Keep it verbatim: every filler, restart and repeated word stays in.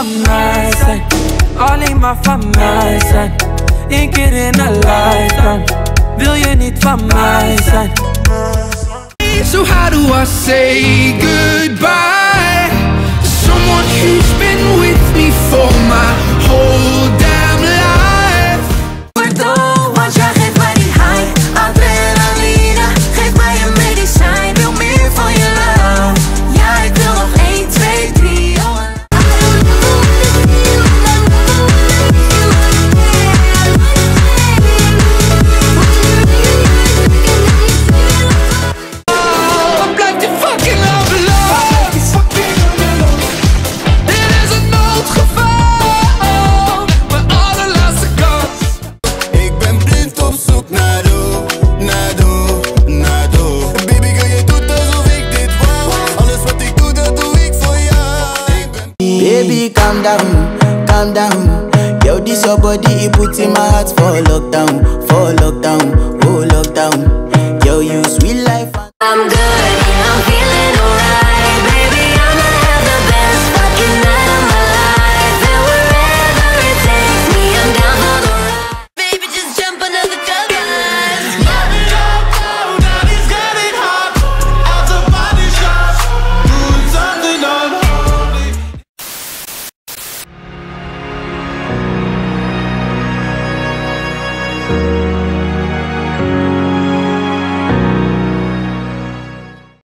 information. Alleen maar van mij zijn. Eén keer in een lifetime. Wil je niet van mij zijn? So how do I say goodbye to someone who's been with me for my whole damn life? Waardoor, want jij geeft mij die high. Adrenaline, geef mij een medicijn. Wil meer van je love. Ja, ik wil nog één, twee, drie. Calm down, yo, this your body, it puts in my heart for lockdown, for lockdown, oh lockdown, yo, you sweet life, I'm good.